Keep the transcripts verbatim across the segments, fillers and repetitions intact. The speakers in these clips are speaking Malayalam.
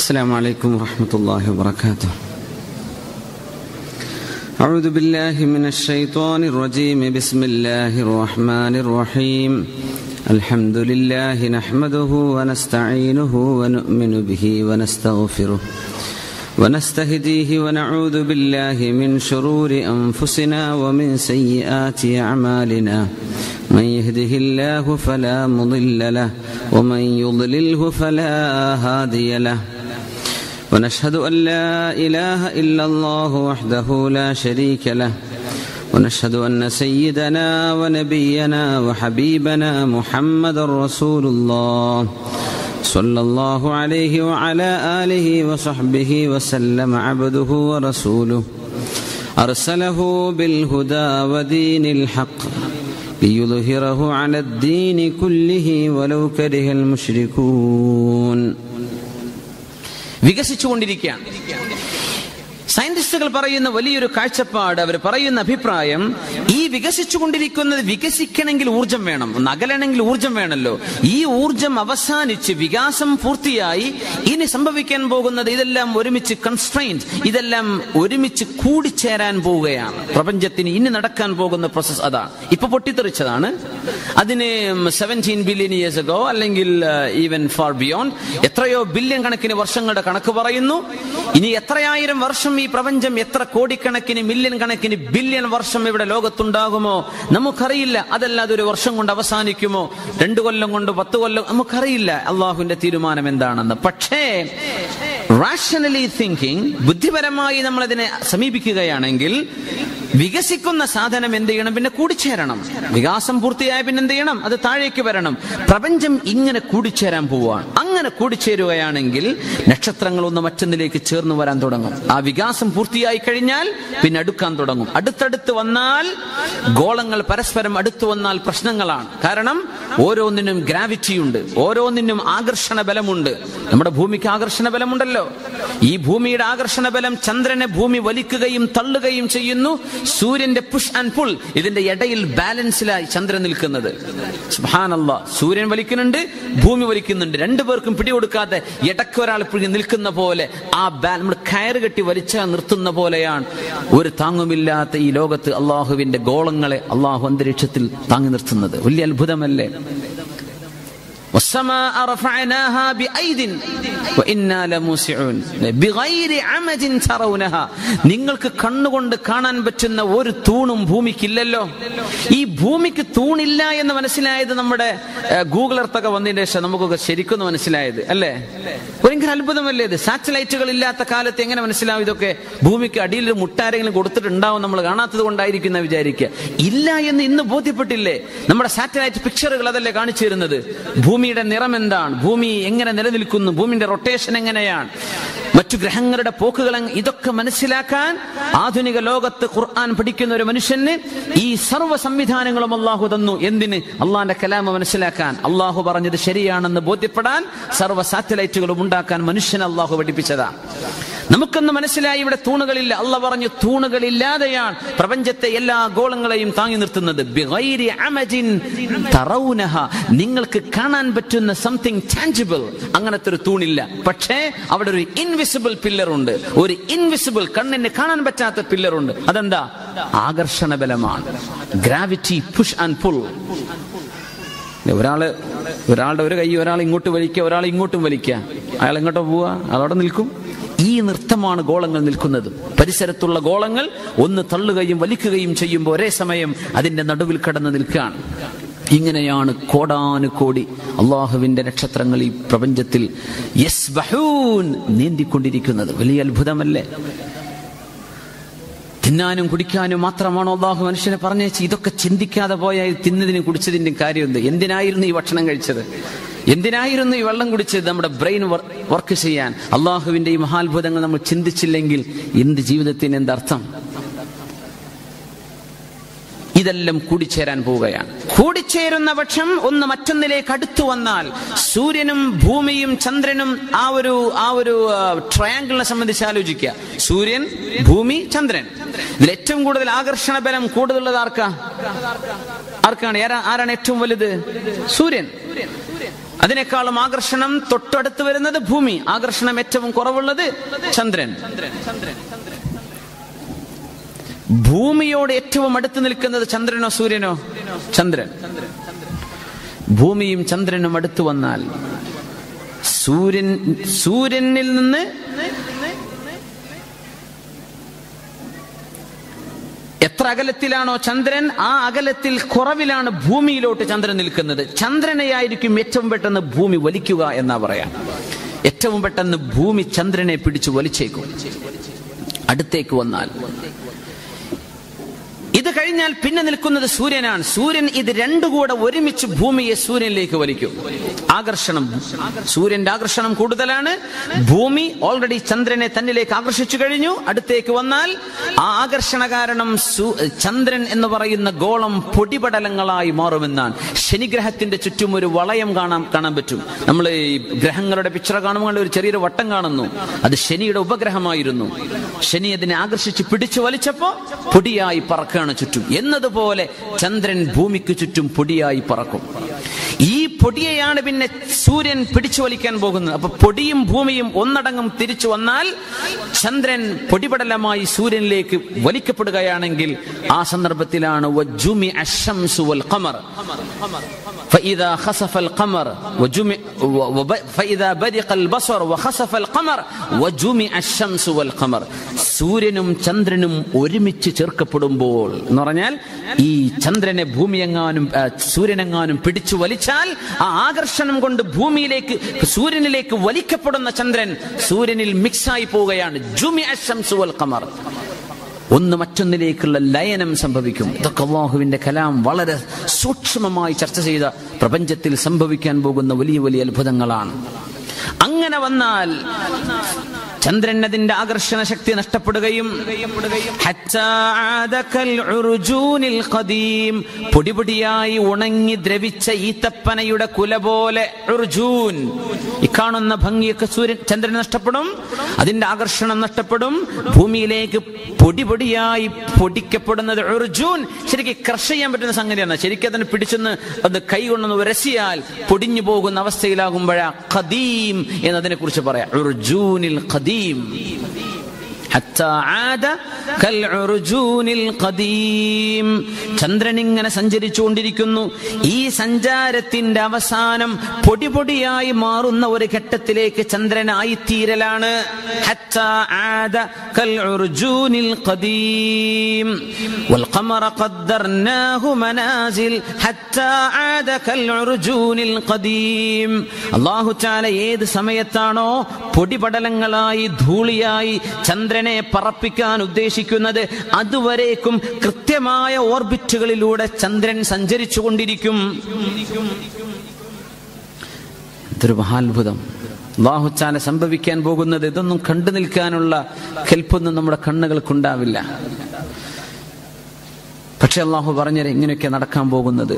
السلام عليكم ورحمة الله وبركاته أعوذ بالله من الشيطان الرجيم بسم الله الرحمن الرحيم الحمد لله نحمده ونستعينه ونؤمن به ونستغفره ونستهديه ونعوذ بالله من شرور أنفسنا ومن سيئات أعمالنا من يهده الله فلا مضل له ومن يضلله فلا هادي له ونشهد أن لا إله إلا الله وحده لا شريك له ونشهد أن سيدنا ونبينا وحبيبنا محمد رسول الله صلى الله عليه وعلى آله وصحبه وسلم عبده ورسوله أرسله بالهدى ودين الحق ليظهره على الدين كله ولو كره المشركون. സയന്റിസ്റ്റുകൾ പറയുന്ന വലിയൊരു കാഴ്ചപ്പാട്, അവർ പറയുന്ന അഭിപ്രായം, ഈ വികസിച്ചുകൊണ്ടിരിക്കുന്നത് വികസിക്കണമെങ്കിൽ ഊർജം വേണം, നകലണമെങ്കിൽ ഊർജം വേണമല്ലോ. ഈ ഊർജം അവസാനിച്ച് വികാസം പൂർത്തിയായി ഇനി സംഭവിക്കാൻ പോകുന്നത് ഇതെല്ലാം ഒരുമിച്ച് കൺസ്ട്രെയിൻസ്, ഇതെല്ലാം ഒരുമിച്ച് കൂടിച്ചേരാൻ പോവുകയാണ്. പ്രപഞ്ചത്തിന് ഇനി നടക്കാൻ പോകുന്ന പ്രോസസ് അതാണ്. ഇപ്പൊ പൊട്ടിത്തെറിച്ചതാണ്. അതിന് സെവൻറ്റീൻ ബില്യൺ ഇയേഴ്സ് അഗോ അല്ലെങ്കിൽ ഈവൻ ഫാർ ബിയോണ്ട് എത്രയോ ബില്യൺ കണക്കിന് വർഷങ്ങളുടെ കണക്ക് പറയുന്നു. ഇനി എത്രയായിരം വർഷം ഈ പ്രപഞ്ചം, എത്ര കോടിക്കണക്കിന് മില്യൺ കണക്കിന് ബില്യൺ വർഷം ഇവിടെ ലോകത്തുണ്ടാകുമോ നമുക്കറിയില്ല. അതല്ലാതെ ഒരു വർഷം കൊണ്ട് അവസാനിക്കുമോ, രണ്ടു കൊല്ലം കൊണ്ട്, പത്ത് കൊല്ലം, നമുക്കറിയില്ല അള്ളാഹുവിന്റെ തീരുമാനം എന്താണെന്ന്. പക്ഷേ റാഷണലി തിങ്കിങ്, ബുദ്ധിപരമായി നമ്മളതിനെ സമീപിക്കുകയാണെങ്കിൽ വികസിക്കുന്ന സാധനം എന്ത് ചെയ്യണം? പിന്നെ കൂടിച്ചേരണം. വികാസം പൂർത്തിയായ പിന്നെ എന്ത് ചെയ്യണം? അത് താഴേക്ക് വരണം. പ്രപഞ്ചം ഇങ്ങനെ കൂടിച്ചേരാൻ പോവുകയാണ്. അങ്ങനെ കൂടിച്ചേരുകയാണെങ്കിൽ നക്ഷത്രങ്ങളൊന്ന് മറ്റൊന്നിലേക്ക് ചേർന്ന് വരാൻ തുടങ്ങും. ആ വികാസം പൂർത്തിയായി കഴിഞ്ഞാൽ പിന്നെ അടുക്കാൻ തുടങ്ങും. അടുത്തടുത്ത് വന്നാൽ, ഗോളങ്ങൾ പരസ്പരം അടുത്തു വന്നാൽ പ്രശ്നങ്ങളാണ്. കാരണം ഓരോന്നിനും ഗ്രാവിറ്റിയുണ്ട്, ഓരോന്നിനും ആകർഷണ ബലമുണ്ട്. നമ്മുടെ ഭൂമിക്ക് ആകർഷണ ബലമുണ്ടല്ലോ. ഈ ഭൂമിയുടെ ആകർഷണ ബലം ചന്ദ്രനെ ഭൂമി വലിക്കുകയും തള്ളുകയും ചെയ്യുന്നു. സൂര്യന്റെ പുഷ് ആൻഡ് പുൾ, ഇതിന്റെ ഇടയിൽ ബാലൻസിലായി ചന്ദ്രൻ നിൽക്കുന്നത്. സുബ്ഹാനല്ലാഹ്, സൂര്യൻ വലിക്കുന്നുണ്ട്, ഭൂമി വലിക്കുന്നുണ്ട്, രണ്ടുപേർക്കും പിടികൊടുക്കാതെ ഇടയ്ക്ക് ഒരാൾ പിടി നിൽക്കുന്ന പോലെ, ആ നമ്മൾ കയറ് കെട്ടി വലിച്ചാൽ നിർത്തുന്ന പോലെയാണ്. ഒരു താങ്ങുമില്ലാത്ത ഈ ലോകത്ത് അള്ളാഹുവിന്റെ ഗോളങ്ങളെ അള്ളാഹു അന്തരീക്ഷത്തിൽ താങ്ങി നിർത്തുന്നത് വലിയ അത്ഭുതമല്ലേ? والسماء رفعناها بأيد وإنا لموسعون بغير عمد ترونها. നിങ്ങൾക്ക് കണ്ണുകൊണ്ട് കാണാൻ പറ്റുന്ന ഒരു തൂണും ഭൂമിക്കില്ലല്ലോ. ഈ ഭൂമിക്ക് തൂണില്ല എന്ന് മനസ്സിലായത് നമ്മുടെ ഗൂഗിൾ എർത്തൊക്കെ വന്നതിന് ശേഷം നമുക്കൊക്കെ ശരിക്കും മനസ്സിലായത് അല്ലേ? ഭയങ്കര അത്ഭുതമല്ലേ ഇത്? സാറ്റലൈറ്റുകൾ ഇല്ലാത്ത കാലത്ത് എങ്ങനെ മനസ്സിലാവും ഇതൊക്കെ? ഭൂമിക്ക് അടിയിൽ ഒരു മുട്ടാരെങ്കിലും കൊടുത്തിട്ടുണ്ടാവും, നമ്മൾ കാണാത്തത് കൊണ്ടായിരിക്കുന്ന വിചാരിക്കുക. ഇല്ല എന്ന് ഇന്ന് ബോധ്യപ്പെട്ടില്ലേ? നമ്മുടെ സാറ്റലൈറ്റ് പിക്ചറുകൾ അതല്ലേ കാണിച്ചു തരുന്നത്? ഭൂമിയുടെ നിറം എന്താണ്, ഭൂമി എങ്ങനെ നിലനിൽക്കുന്നു, ഭൂമിയുടെ റൊട്ടേഷൻ എങ്ങനെയാണ്, മറ്റു ഗ്രഹങ്ങളുടെ പോക്കുകൾ, ഇതൊക്കെ മനസ്സിലാക്കാൻ ആധുനിക ലോകത്ത് ഖുർആൻ പഠിക്കുന്ന ഒരു മനുഷ്യന് ഈ സർവ്വ സംവിധാനങ്ങളും അള്ളാഹു തന്നു. എന്തിന്? അള്ളാഹിന്റെ കലാമ മനസ്സിലാക്കാൻ, അള്ളാഹു പറഞ്ഞത് ശരിയാണെന്ന് ബോധ്യപ്പെടാൻ, സർവ്വ സാറ്റലൈറ്റുകളും ഉണ്ടാക്കാൻ മനുഷ്യനെ അള്ളാഹു പഠിപ്പിച്ചതാണ്. നമുക്കൊന്ന് മനസ്സിലായി ഇവിടെ തൂണുകളില്ല. അള്ളാഹു പറഞ്ഞു തൂണുകളില്ലാതെയാണ് പ്രപഞ്ചത്തെ, എല്ലാ ഗോളങ്ങളെയും താങ്ങി നിർത്തുന്നത്. ബിഗൈരി അമജിൻ തറൗനഹ, നിങ്ങൾക്ക് കാണാൻ പറ്റുന്ന സംതിങ് ടാഞ്ചിബിൾ, അങ്ങനത്തെ ഒരു തൂണില്ല. പക്ഷേ അവിടെ ഒരു ഇൻവിസിബിൾ പില്ലറുണ്ട്, ഒരു ഇൻവിസിബിൾ, കണ്ണിന് കാണാൻ പറ്റാത്ത പില്ലറുണ്ട്. അതെന്താ? ആകർഷണ ബലമാണ്, ഗ്രാവിറ്റി, പുഷ് ആൻഡ് പുൾ. ഒരാള് ഒരാളുടെ ഒരു കൈ ഒരാൾ ഇങ്ങോട്ട് വലിക്കുക, ഒരാൾ ഇങ്ങോട്ടും വലിക്കുക, അയാൾ എങ്ങോട്ടോ പോവുക, അതവിടെ നിൽക്കും. ഈ നൃത്തമാണ് ഗോളങ്ങൾ നിൽക്കുന്നത്. പരിസരത്തുള്ള ഗോളങ്ങൾ ഒന്ന് തള്ളുകയും വലിക്കുകയും ചെയ്യുമ്പോൾ ഒരേ സമയം അതിന്റെ നടുവിൽ കടന്നു നിൽക്കുകയാണ്. ഇങ്ങനെയാണ് കോടാനുകോടി അള്ളാഹുവിന്റെ നക്ഷത്രങ്ങൾ ഈ പ്രപഞ്ചത്തിൽ യസ്ബഹൂൻ നീന്തിക്കൊണ്ടിരിക്കുന്നത്. വലിയ അത്ഭുതമല്ലേ? തിന്നാനും കുടിക്കാനും മാത്രമാണോ അള്ളാഹു മനുഷ്യനെ പറഞ്ഞേച്ച്? ഇതൊക്കെ ചിന്തിക്കാതെ പോയാൽ തിന്നതിനും കുടിച്ചതിൻ്റെയും കാര്യമുണ്ട്. എന്തിനായിരുന്നു ഈ ഭക്ഷണം കഴിച്ചത്? എന്തിനായിരുന്നു ഈ വെള്ളം കുടിച്ചത്? നമ്മുടെ ബ്രെയിൻ വർക്ക് ചെയ്യാൻ. അള്ളാഹുവിന്റെ ഈ മഹാത്ഭുതങ്ങൾ നമ്മൾ ചിന്തിച്ചില്ലെങ്കിൽ എന്ത് ജീവിതത്തിന് എന്തർത്ഥം? ഇതെല്ലാം കൂടിച്ചേരാൻ പോവുകയാണ്. കൂടിച്ചേരുന്ന പക്ഷം ഒന്ന് മറ്റൊന്നിലേക്ക് അടുത്തു വന്നാൽ, സൂര്യനും ഭൂമിയും ചന്ദ്രനും ആ ഒരു ആ ഒരു ട്രയാങ്കിളിനെ സംബന്ധിച്ച് ആലോചിക്കുക. സൂര്യൻ, ഭൂമി, ചന്ദ്രൻ, ഇതിൽ ഏറ്റവും കൂടുതൽ ആകർഷണ ബലം കൂടുതലുള്ളത് ആർക്കാ ആർക്കാണ് ആരാണ് ഏറ്റവും വലുത്? സൂര്യൻ. അതിനേക്കാളും ആകർഷണം തൊട്ടടുത്ത് വരുന്നത് ഭൂമി. ആകർഷണം ഏറ്റവും കുറവുള്ളത് ചന്ദ്രൻ. ഭൂമിയോട് ഏറ്റവും അടുത്ത് നിൽക്കുന്നത് ചന്ദ്രനോ സൂര്യനോ? ചന്ദ്രൻ. ഭൂമിയും ചന്ദ്രനും അടുത്തു വന്നാൽ സൂര്യൻ സൂര്യനിൽ നിന്ന് എത്ര അകലത്തിലാണോ ചന്ദ്രൻ, ആ അകലത്തിൽ കുറവിലാണ് ഭൂമിയിലോട്ട് ചന്ദ്രൻ നിൽക്കുന്നത്. ചന്ദ്രനെയായിരിക്കും ഏറ്റവും പെട്ടെന്ന് ഭൂമി വലിക്കുക എന്നാ പറയാ. ഏറ്റവും പെട്ടെന്ന് ഭൂമി ചന്ദ്രനെ പിടിച്ചു വലിച്ചേക്കും അടുത്തേക്ക് വന്നാൽ. ഇത് കഴിഞ്ഞാൽ പിന്നെ നിൽക്കുന്നത് സൂര്യനാണ്. സൂര്യൻ ഇത് രണ്ടുകൂടെ ഒരുമിച്ച് ഭൂമിയെ സൂര്യനിലേക്ക് വലിക്കും. ആകർഷണം, സൂര്യന്റെ ആകർഷണം കൂടുതലാണ്. ഭൂമി ഓൾറെഡി ചന്ദ്രനെ തന്നിലേക്ക് ആകർഷിച്ചു കഴിഞ്ഞു. അടുത്തേക്ക് വന്നാൽ ആ ആകർഷണ കാരണം ചന്ദ്രൻ എന്ന് പറയുന്ന ഗോളം പൊടിപടലങ്ങളായി മാറുമെന്നാണ്. ശനിഗ്രഹത്തിന്റെ ചുറ്റും ഒരു വളയം കാണാൻ കാണാൻ പറ്റും. നമ്മൾ ഈ ഗ്രഹങ്ങളുടെ പിക്ചർ കാണുമ്പോൾ ഒരു ചെറിയൊരു വട്ടം കാണുന്നു. അത് ശനിയുടെ ഉപഗ്രഹമായിരുന്നു. ശനി അതിനെ ആകർഷിച്ച് പിടിച്ചു വലിച്ചപ്പോ പൊടിയായി പറക്കുക ചുറ്റും എന്നതുപോലെ ചന്ദ്രൻ ഭൂമിക്ക് ചുറ്റും പൊടിയായി പറക്കും. ഈ പൊടിയെയാണ് പിന്നെ സൂര്യൻ പിടിച്ചു വലിക്കാൻ പോകുന്നത്. അപ്പൊ പൊടിയും ഭൂമിയും ഒന്നടങ്കം തിരിച്ചു വന്നാൽ ചന്ദ്രൻ പൊടിപടലമായി സൂര്യനിലേക്ക് വലിക്കപ്പെടുകയാണെങ്കിൽ ആ സന്ദർഭത്തിലാണ് സൂര്യനും ചന്ദ്രനും ഒരുമിച്ച് ചേർക്കപ്പെടുമ്പോൾ എന്ന് പറഞ്ഞാൽ ഈ ചന്ദ്രനെ ഭൂമിയെങ്ങാനും സൂര്യനെങ്ങാനും പിടിച്ചു വലിച്ചാൽ ആ ആകർഷണം കൊണ്ട് ഭൂമിയിലേക്ക് സൂര്യനിലേക്ക് വലിക്കപ്പെടുന്ന ചന്ദ്രൻ സൂര്യനിൽ മിക്സ് ആയി പോവുകയാണ്. ഒന്ന് മറ്റൊന്നിലേക്കുള്ള ലയനം സംഭവിക്കും. ഇതൊക്കെ അല്ലാഹുവിന്റെ കലാം വളരെ സൂക്ഷ്മമായി ചർച്ച ചെയ്ത പ്രപഞ്ചത്തിൽ സംഭവിക്കാൻ പോകുന്ന വലിയ വലിയ അത്ഭുതങ്ങളാണ്. അങ്ങനെ വന്നാൽ ചന്ദ്രൻ അതിന്റെ ആകർഷണ ശക്തി നഷ്ടപ്പെടുകയും പൊടിപൊടിയായി ഉണങ്ങി ദ്രവിച്ച ഈത്തപ്പനയുടെ കുല പോലെ ഈ കാണുന്ന ഭംഗിയൊക്കെ സൂര്യൻ ചന്ദ്രൻ നഷ്ടപ്പെടും. അതിന്റെ ആകർഷണം നഷ്ടപ്പെടും. ഭൂമിയിലേക്ക് പൊടിപൊടിയായി പൊടിക്കപ്പെടുന്നത് ഉർജൂൻ ശരിക്കും ക്രഷ് ചെയ്യാൻ പറ്റുന്ന സംഗതിയാണ്. ശരിക്കും അതിനെ പിടിച്ചെന്ന് അത് കൈ കൊണ്ടൊന്ന് ഉരസിയാൽ പൊടിഞ്ഞു പോകുന്ന അവസ്ഥയിലാകുമ്പോഴാ ഖദീം എന്നതിനെ കുറിച്ച് പറയാം. ഉർജൂനിൽ ഖദീം. ചന്ദ്രൻ ഇങ്ങനെ സഞ്ചരിച്ചുകൊണ്ടിരിക്കുന്നു. ഈ സഞ്ചാരത്തിന്റെ അവസാനം പൊടിപൊടിയായി മാറുന്ന ഒരു ഘട്ടത്തിലേക്ക് ചന്ദ്രനായിത്തീരലാണ്. അല്ലാഹു തആല ഏത് സമയത്താണോ പൊടിപടലങ്ങളായി ധൂളിയായി ചന്ദ്രനെ പറപ്പിക്കാൻ ഉദ്ദേശിക്കുന്നത് അതുവരേക്കും കൃത്യമായ ഓർബിറ്റുകളിലൂടെ ചന്ദ്രൻ സഞ്ചരിച്ചു കൊണ്ടിരിക്കും. ഇതൊരു മഹാത്ഭുതം. അല്ലാഹു തആല സംഭവിക്കാൻ പോകുന്നത് ഇതൊന്നും കണ്ടു നിൽക്കാനുള്ള കെൽപ്പൊന്നും നമ്മുടെ കണ്ണുകൾക്കുണ്ടാവില്ല. പക്ഷെ അല്ലാഹു പറഞ്ഞത് ഇങ്ങനെയൊക്കെ നടക്കാൻ പോകുന്നത്.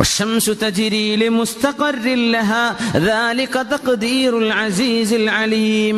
والشمس تجري لمستقر لها ذلك تقدير العزيز العليم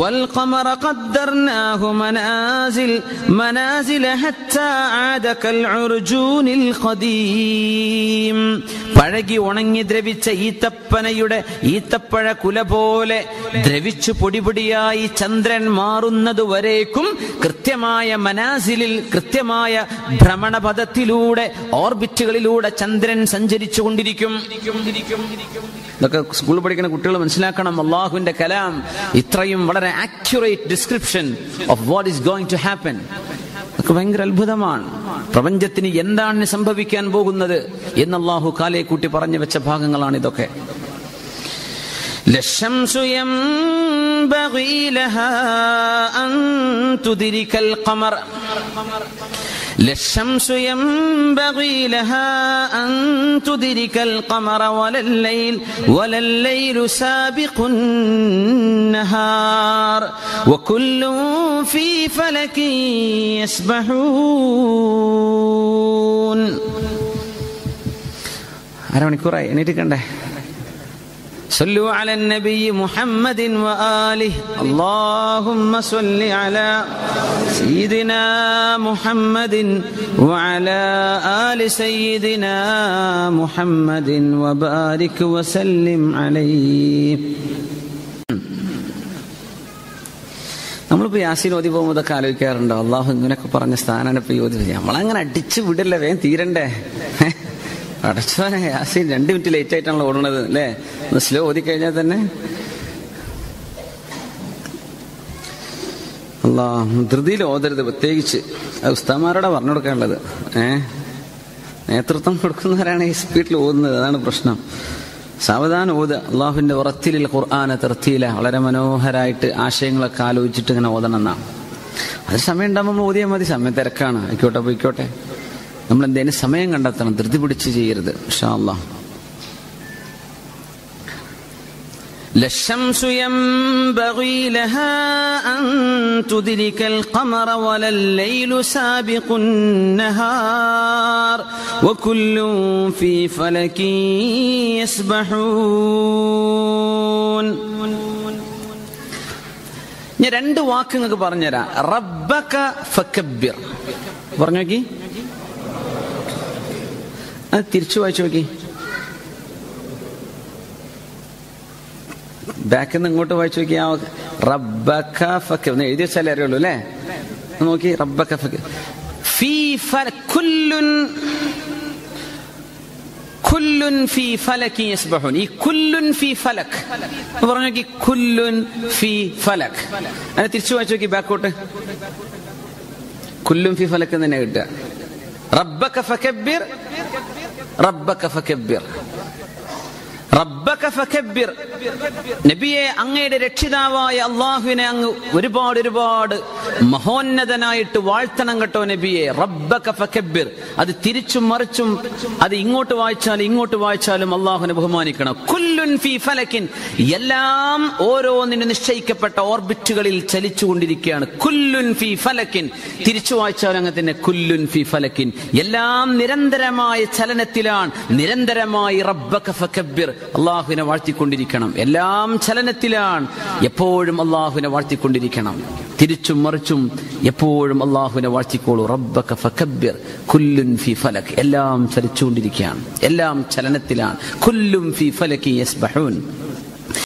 والقمر قدرناه منازل منازل حتى عاد كالعرجون القديم പഴകി ഉണങ്ങി ദ്രവിച്ച ഈത്തപ്പനയുടെ ഈത്തപ്പഴ കുല പോലെ ദ്രവിച്ചു പൊടിപൊടിയായി ചന്ദ്രൻ മാറുന്നതുവരേക്കും കൃത്യമായ മനാസിലിൽ കൃത്യമായ ഭ്രമണപഥത്തിലൂടെ ഓർബിറ്റുകളിലൂടെ ചന്ദ്രൻ സഞ്ചരിച്ചു കൊണ്ടിരിക്കും. ഇതൊക്കെ സ്കൂളിൽ പഠിക്കുന്ന കുട്ടികൾ മനസ്സിലാക്കണം. അല്ലാഹുവിന്റെ കലാം ഇത്രയും വളരെ accurate description of what is going to happen ഒക്കെ ഭയങ്കര അത്ഭുതമാണ്. പ്രപഞ്ചത്തിന് എന്താണ് സംഭവിക്കാൻ പോകുന്നത് എന്ന് അല്ലാഹു കാലയെ കൂട്ടി പറഞ്ഞു വെച്ച ഭാഗങ്ങളാണ് ഇതൊക്കെ. للشمس ينبغي لها أن تدرك القمر للشمس ينبغي لها أن تدرك القمر ولا الليل ولا الليل سابق النهار وكل في فلك يسبحون അരമണിക്കൂറായി എണീറ്റിക്കണ്ടേ? صلوا على النبي محمد وآله اللهم صل على سيدنا محمد وعلى آل سيدنا محمد وبارك وسلم عليه. നമ്മളിപ്പോൾ യാസീൻ ഓതി പോകുമ്പോഴൊക്കെ ആലോചിക്കാറുണ്ടോ, അള്ളാഹു ഇങ്ങനെയൊക്കെ പറഞ്ഞ സ്ഥാനമാണ് ഇപ്പോൾ ഓതി. നമ്മളങ്ങനെ അടിച്ചു വിടില്ല, വേഗം തീരണ്ടേ. അടച്ചോനെ യാസീൻ രണ്ട് മിനിറ്റ് ലേറ്റ് ആയിട്ടാണല്ലോ ഓടുന്നത് അല്ലേ. സ്ലോ ഓതി കഴിഞ്ഞാൽ തന്നെ അല്ലാ ധൃതിയിൽ ഓതരുത്. പ്രത്യേകിച്ച് ഉസ്താദ്മാരോടെ പറഞ്ഞു കൊടുക്കാനുള്ളത്, ഏഹ് നേതൃത്വം കൊടുക്കുന്നവരാണ് ഈ സ്പീഡിൽ ഓതുന്നത്, അതാണ് പ്രശ്നം. സാവധാനം ഓത്. അള്ളാഹുവിൻ്റെ ഉറത്തിലിൽ ഖുർആന തർത്തീല വളരെ മനോഹരമായിട്ട് ആശയങ്ങളൊക്കെ ആലോചിച്ചിട്ട് ഇങ്ങനെ ഓതണം എന്നാണ്. അത് സമയം ഉണ്ടാകുമ്പോൾ നമ്മൾ ഓതിയാൽ മതി. സമയം തിരക്കാണ്, ആയിക്കോട്ടെ പോയിക്കോട്ടെ. നമ്മൾ എന്തേലും സമയം കണ്ടെത്തണം, ധൃതി പിടിച്ച് ചെയ്യരുത് ഇൻഷാ അല്ലാഹ്. للشمس ينبغي لها أن تدرك القمر ولا الليل سابق النهار وكل في فلك يسبحون. ഞാൻ രണ്ട് വാക്ക് നിങ്ങൾക്ക് പറഞ്ഞുതരാം. റബ്ബക ഫകബ്ബിർ പറഞ്ഞു നോക്കി, അത് തിരിച്ചു വായിച്ചു നോക്കി. ബാക്കിൽ നിന്ന് ഇങ്ങോട്ട് വായിച്ചു നോക്കിയാ റബ്ബക ഫകബ്ബിർ എന്ന് എഴുതി വെച്ചാലേ അറിയുള്ളൂ അല്ലേ. നോക്കി റബ്ബക ഫകബ്ബിർ. ഫീ ഫലകുല്ലുൻ കുല്ലുൻ ഫീ ഫലകി യസ്ബഹുൻ. ഈ കുല്ലുൻ ഫീ ഫലക് പറഞ്ഞു നോക്കി, കുല്ലുൻ ഫീ ഫലക്. അങ്ങനെ തിരിച്ചു വായിച്ചു നോക്കി ബാക്കോട്ട്, കുല്ലുൻ ഫീ ഫലക് എന്ന് തന്നെ കിട്ടുക. റബ്ബക ഫകബ്ബിർ, റബ്ബക ഫകബ്ബിർ, റബ്ബക ഫകബ്ബിർ. നബിയെ, അങ്ങയുടെ രക്ഷിതാവായ അള്ളാഹുവിനെ അങ്ങ് ഒരുപാട് ഒരുപാട് മഹോന്നതനായിട്ട് വാഴ്ത്തണം കേട്ടോ നബിയെ. റബ്ബക ഫകബ്ബിർ, അത് തിരിച്ചും മറിച്ചും, അത് ഇങ്ങോട്ട് വായിച്ചാലും ഇങ്ങോട്ട് വായിച്ചാലും അള്ളാഹുവിനെ ബഹുമാനിക്കണം. കുല്ലുൻ ഫീ ഫലകിൻ, എല്ലാം ഓരോന്നിനും നിശ്ചയിക്കപ്പെട്ട ഓർബിറ്റുകളിൽ ചലിച്ചുകൊണ്ടിരിക്കുകയാണ്. കുല്ലുൻ ഫീ ഫലകിൻ, തിരിച്ചു വായിച്ചാലും അങ്ങനെ തന്നെ. കുല്ലുൻ ഫീ ഫലകിൻ, എല്ലാം നിരന്തരമായ ചലനത്തിലാണ്, നിരന്തരമായി റബ്ബക ഫകബ്ബിർ, അള്ളാഹുവിനെ വാഴ്ത്തിക്കൊണ്ടിരിക്കണം. എല്ലാം ചലനത്തിലാണ്, എപ്പോഴും അള്ളാഹുവിനെ വാഴ്ത്തിക്കൊണ്ടിരിക്കണം. തിരിച്ചും മറിച്ചും എപ്പോഴും അള്ളാഹുവിനെ വാഴ്ത്തിക്കോളൂ. റബ്ബക ഫകബ്ബിർ കുല്ലുൻ ഫീ ഫലക്, എല്ലാം ചലിച്ചുകൊണ്ടിരിക്കുകയാണ്, എല്ലാം ചലനത്തിലാണ്. കുല്ലും ഫീ ഫലകി യസ്ബഹൂൻ.